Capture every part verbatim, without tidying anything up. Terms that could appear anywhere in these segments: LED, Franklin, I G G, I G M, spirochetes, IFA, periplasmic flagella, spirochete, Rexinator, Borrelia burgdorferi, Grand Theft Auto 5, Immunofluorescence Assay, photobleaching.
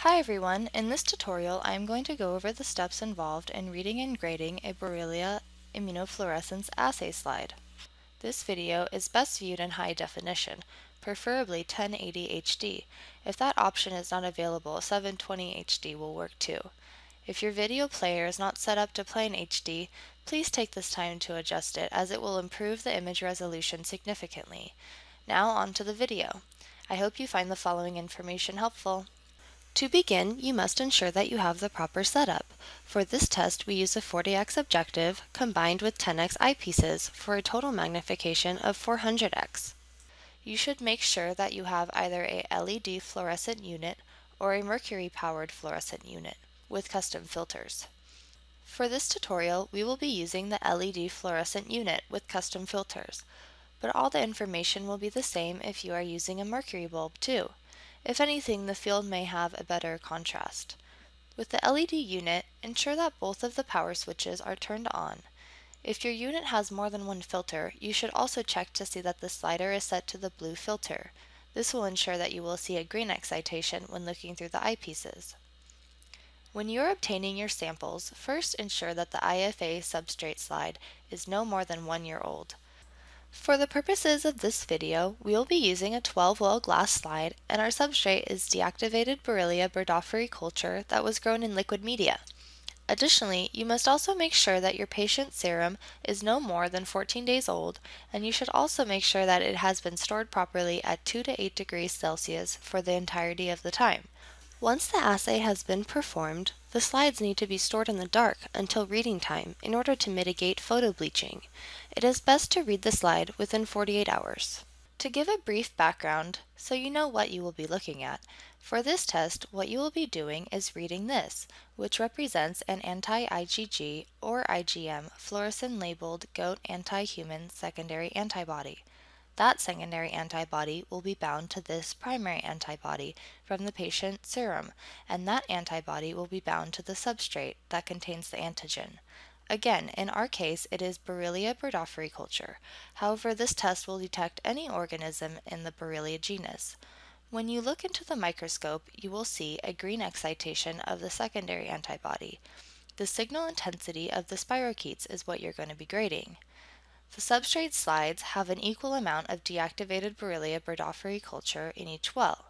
Hi everyone, in this tutorial I am going to go over the steps involved in reading and grading a Borrelia immunofluorescence assay slide. This video is best viewed in high definition, preferably ten eighty H D. If that option is not available, seven twenty H D will work too. If your video player is not set up to play in H D, please take this time to adjust it as it will improve the image resolution significantly. Now on to the video. I hope you find the following information helpful. To begin, you must ensure that you have the proper setup. For this test, we use a forty X objective combined with ten X eyepieces for a total magnification of four hundred X. You should make sure that you have either a L E D fluorescent unit or a mercury-powered fluorescent unit with custom filters. For this tutorial, we will be using the L E D fluorescent unit with custom filters, but all the information will be the same if you are using a mercury bulb too. If anything, the field may have a better contrast. With the L E D unit, ensure that both of the power switches are turned on. If your unit has more than one filter, you should also check to see that the slider is set to the blue filter. This will ensure that you will see a green excitation when looking through the eyepieces. When you are obtaining your samples, first ensure that the I F A substrate slide is no more than one year old. For the purposes of this video, we will be using a twelve well glass slide, and our substrate is deactivated Borrelia burgdorferi culture that was grown in liquid media. Additionally, you must also make sure that your patient's serum is no more than fourteen days old, and you should also make sure that it has been stored properly at two to eight degrees Celsius for the entirety of the time. Once the assay has been performed, the slides need to be stored in the dark until reading time in order to mitigate photobleaching. It is best to read the slide within forty-eight hours. To give a brief background, so you know what you will be looking at, for this test what you will be doing is reading this, which represents an anti-I G G or I G M fluorescent-labeled goat anti-human secondary antibody. That secondary antibody will be bound to this primary antibody from the patient's serum, and that antibody will be bound to the substrate that contains the antigen. Again, in our case, it is Borrelia burgdorferi culture. However, this test will detect any organism in the Borrelia genus. When you look into the microscope, you will see a green excitation of the secondary antibody. The signal intensity of the spirochetes is what you're going to be grading. The substrate slides have an equal amount of deactivated Borrelia burgdorferi culture in each well.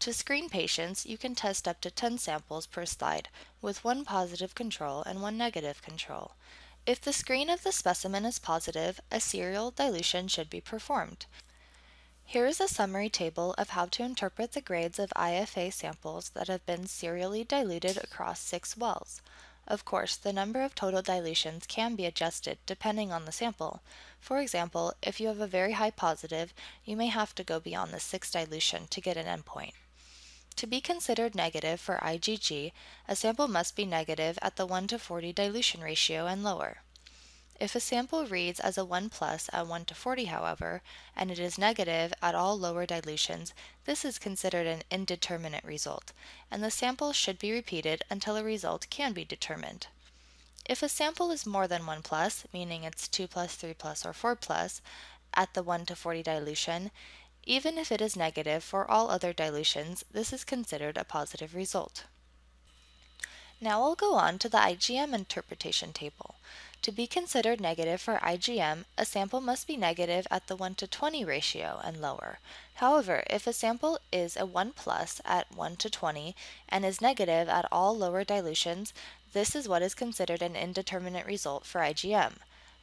To screen patients, you can test up to ten samples per slide, with one positive control and one negative control. If the screen of the specimen is positive, a serial dilution should be performed. Here is a summary table of how to interpret the grades of I F A samples that have been serially diluted across six wells. Of course, the number of total dilutions can be adjusted depending on the sample. For example, if you have a very high positive, you may have to go beyond the sixth dilution to get an endpoint. To be considered negative for I G G, a sample must be negative at the one to forty dilution ratio and lower. If a sample reads as a one plus at one to forty, however, and it is negative at all lower dilutions, this is considered an indeterminate result, and the sample should be repeated until a result can be determined. If a sample is more than one plus, meaning it's two plus, three plus, or four plus, at the one to forty dilution, even if it is negative for all other dilutions, this is considered a positive result. Now I'll go on to the I G M interpretation table. To be considered negative for I G M, a sample must be negative at the one to twenty ratio and lower. However, if a sample is a one plus at one to twenty and is negative at all lower dilutions, this is what is considered an indeterminate result for I G M.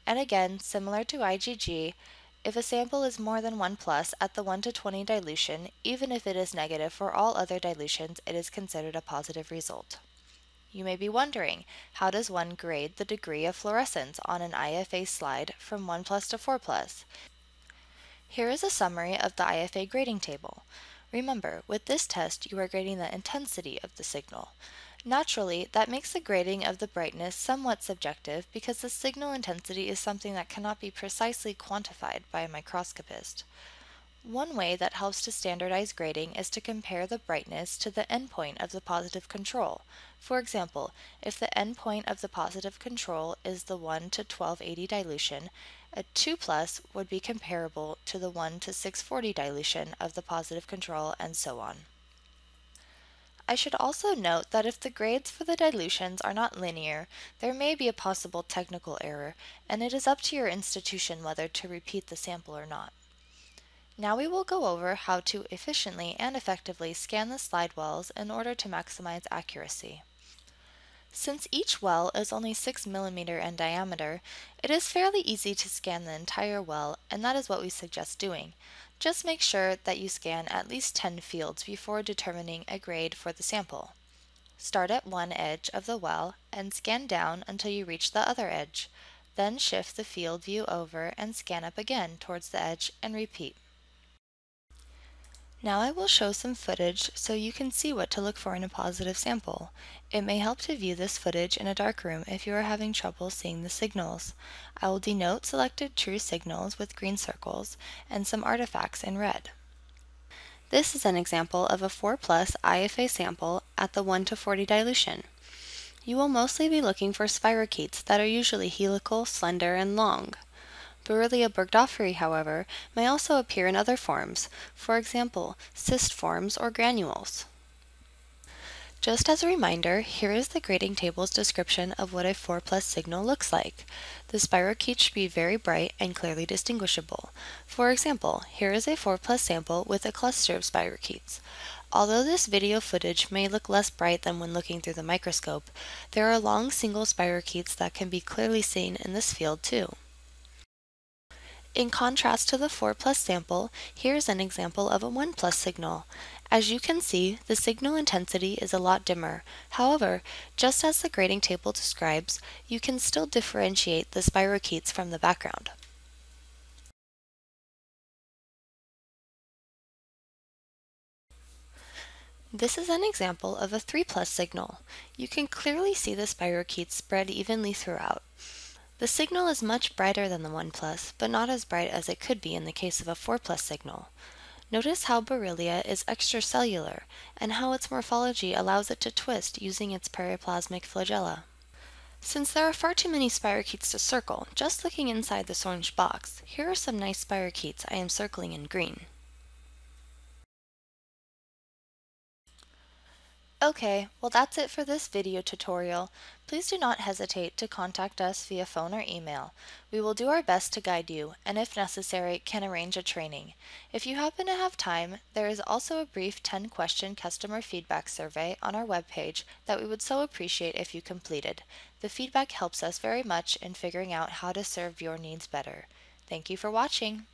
And again, similar to I G G, if a sample is more than one plus at the one to twenty dilution, even if it is negative for all other dilutions, it is considered a positive result. You may be wondering, how does one grade the degree of fluorescence on an I F A slide from one plus to four plus? Here is a summary of the I F A grading table. Remember, with this test you are grading the intensity of the signal. Naturally, that makes the grading of the brightness somewhat subjective because the signal intensity is something that cannot be precisely quantified by a microscopist. One way that helps to standardize grading is to compare the brightness to the endpoint of the positive control. For example, if the endpoint of the positive control is the one to twelve eighty dilution, a two plus would be comparable to the one to six forty dilution of the positive control, and so on. I should also note that if the grades for the dilutions are not linear, there may be a possible technical error, and it is up to your institution whether to repeat the sample or not. Now we will go over how to efficiently and effectively scan the slide wells in order to maximize accuracy. Since each well is only six millimeters in diameter, it is fairly easy to scan the entire well, and that is what we suggest doing. Just make sure that you scan at least ten fields before determining a grade for the sample. Start at one edge of the well and scan down until you reach the other edge. Then shift the field view over and scan up again towards the edge and repeat. Now I will show some footage so you can see what to look for in a positive sample. It may help to view this footage in a darkroom if you are having trouble seeing the signals. I will denote selected true signals with green circles and some artifacts in red. This is an example of a four plus I F A sample at the one to forty dilution. You will mostly be looking for spirochetes that are usually helical, slender, and long. Borrelia burgdorferi, however, may also appear in other forms, for example, cyst forms or granules. Just as a reminder, here is the grading table's description of what a four plus signal looks like. The spirochete should be very bright and clearly distinguishable. For example, here is a four plus sample with a cluster of spirochetes. Although this video footage may look less bright than when looking through the microscope, there are long single spirochetes that can be clearly seen in this field too. In contrast to the four plus sample, here's an example of a one plus signal. As you can see, the signal intensity is a lot dimmer. However, just as the grading table describes, you can still differentiate the spirochetes from the background. This is an example of a three plus signal. You can clearly see the spirochetes spread evenly throughout. The signal is much brighter than the one plus, but not as bright as it could be in the case of a four plus signal. Notice how Borrelia is extracellular, and how its morphology allows it to twist using its periplasmic flagella. Since there are far too many spirochetes to circle, just looking inside this orange box, here are some nice spirochetes I am circling in green. Okay, well that's it for this video tutorial. Please do not hesitate to contact us via phone or email. We will do our best to guide you, and if necessary, can arrange a training. If you happen to have time, there is also a brief ten question customer feedback survey on our webpage that we would so appreciate if you completed. The feedback helps us very much in figuring out how to serve your needs better. Thank you for watching!